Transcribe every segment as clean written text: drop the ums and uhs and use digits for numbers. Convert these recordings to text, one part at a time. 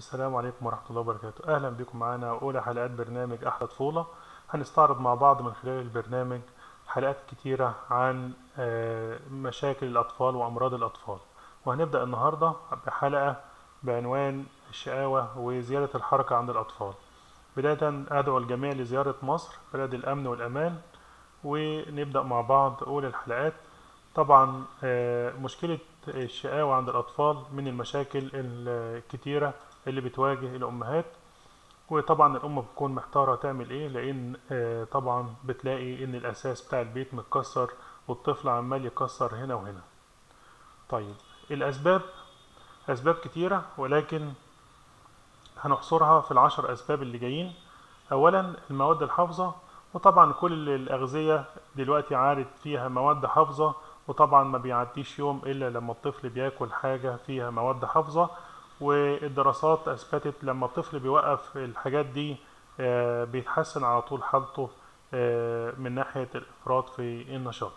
السلام عليكم ورحمة الله وبركاته. أهلا بكم معانا أولى حلقات برنامج أحلى طفولة. هنستعرض مع بعض من خلال البرنامج حلقات كتيرة عن مشاكل الأطفال وأمراض الأطفال، وهنبدأ النهاردة بحلقة بعنوان الشقاوة وزيادة الحركة عند الأطفال. بداية أدعو الجميع لزيارة مصر بلد الأمن والأمان، ونبدأ مع بعض أول الحلقات. طبعا مشكلة الشقاوة عند الأطفال من المشاكل الكتيرة اللي بتواجه الأمهات، وطبعا الأم بتكون محتارة تعمل إيه، لأن طبعا بتلاقي إن الأساس بتاع البيت متكسر والطفل عمال يكسر هنا وهنا. طيب الأسباب أسباب كتيرة، ولكن هنحصرها في ال10 أسباب اللي جايين. أولا المواد الحافظة، وطبعا كل الأغذية دلوقتي عادت فيها مواد حافظة، وطبعا ما بيعديش يوم إلا لما الطفل بياكل حاجة فيها مواد حافظة، والدراسات أثبتت لما الطفل بيوقف الحاجات دي بيتحسن على طول حالته من ناحية الإفراط في النشاط.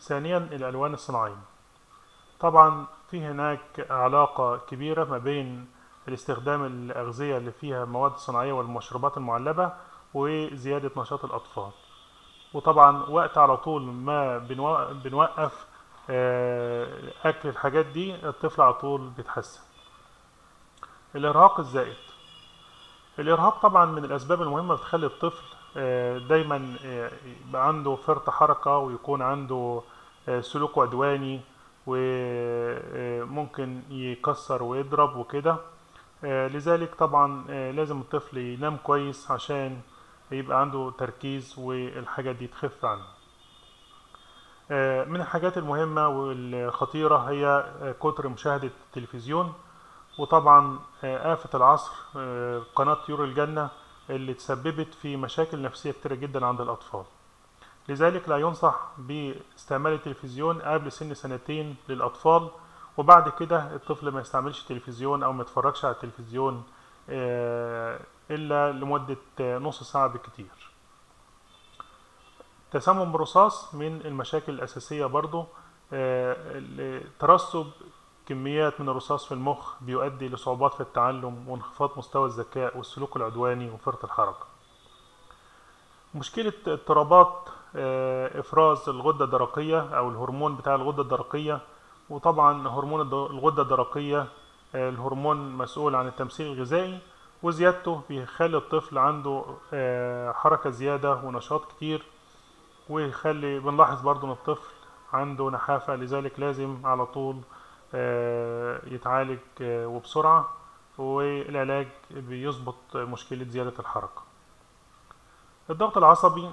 ثانيا الألوان الصناعية، طبعا في هناك علاقة كبيرة ما بين الاستخدام الأغذية اللي فيها مواد صناعية والمشروبات المعلبة وزيادة نشاط الأطفال، وطبعا وقت على طول ما بنوقف أكل الحاجات دي الطفل على طول بيتحسن. الإرهاق الزائد، الإرهاق طبعا من الأسباب المهمة بتخلي الطفل دايما يبقى عنده فرط حركة ويكون عنده سلوك عدواني وممكن يكسر ويضرب وكده، لذلك طبعا لازم الطفل ينام كويس عشان يبقى عنده تركيز والحاجات دي تخف عنه. من الحاجات المهمة والخطيرة هي كتر مشاهدة التلفزيون، وطبعا آفة العصر قناة طيور الجنة اللي تسببت في مشاكل نفسية كتيرة جدا عند الأطفال، لذلك لا ينصح باستعمال التلفزيون قبل سن 2 للأطفال، وبعد كده الطفل ما يستعملش تلفزيون أو ما يتفرجش على التلفزيون إلا لمدة نص ساعة بالكتير. تسمم الرصاص من المشاكل الأساسية برضو، ترسب كميات من الرصاص في المخ بيؤدي لصعوبات في التعلم وانخفاض مستوى الذكاء والسلوك العدواني وفرط الحركة. مشكلة اضطرابات إفراز الغدة الدرقية أو الهرمون بتاع الغدة الدرقية، وطبعا هرمون الغدة الدرقية الهرمون مسؤول عن التمثيل الغذائي، وزيادته بيخلي الطفل عنده حركة زيادة ونشاط كتير، ويخلي بنلاحظ برضو ان الطفل عنده نحافة، لذلك لازم على طول يتعالج وبسرعة، والعلاج بيظبط مشكلة زيادة الحركة. الضغط العصبي،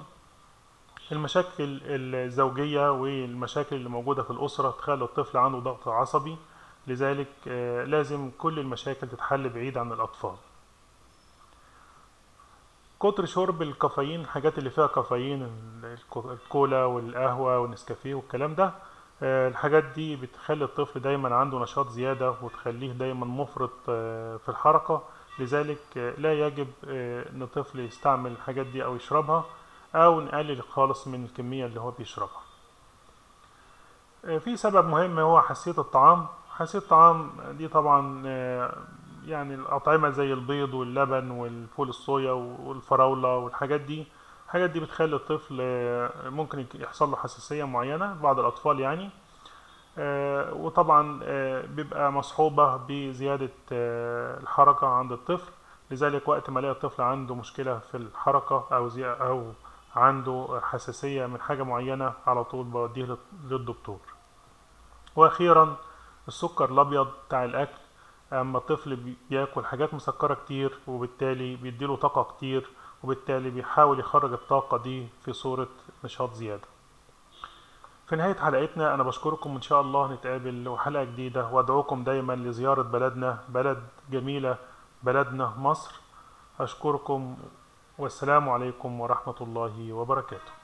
المشاكل الزوجية والمشاكل اللي موجودة في الأسرة تخلي الطفل عنده ضغط عصبي، لذلك لازم كل المشاكل تتحل بعيد عن الأطفال. كتر شرب الكافيين، الحاجات اللي فيها كافيين الكولا والقهوة والنسكافيه والكلام ده، الحاجات دي بتخلي الطفل دايما عنده نشاط زيادة وتخليه دايما مفرط في الحركة، لذلك لا يجب ان الطفل يستعمل الحاجات دي او يشربها، او نقلل خالص من الكمية اللي هو بيشربها. في سبب مهم هو حساسية الطعام. حساسية الطعام دي طبعا يعني الأطعمة زي البيض واللبن والفول الصويا والفراولة والحاجات دي، الحاجات دي بتخلي الطفل ممكن يحصل له حساسية معينة بعض الأطفال يعني، وطبعا بيبقى مصحوبة بزيادة الحركة عند الطفل، لذلك وقت ما الاقي الطفل عنده مشكلة في الحركة أو عنده حساسية من حاجة معينة على طول بوديه للدكتور. وأخيرا السكر الأبيض بتاع الأكل، اما الطفل بياكل حاجات مسكرة كتير وبالتالي بيديله طاقة كتير، وبالتالي بيحاول يخرج الطاقة دي في صورة نشاط زيادة. في نهاية حلقتنا أنا بشكركم، إن شاء الله نتقابل وحلقة جديدة، وأدعوكم دايما لزيارة بلدنا، بلد جميلة بلدنا مصر. أشكركم والسلام عليكم ورحمة الله وبركاته.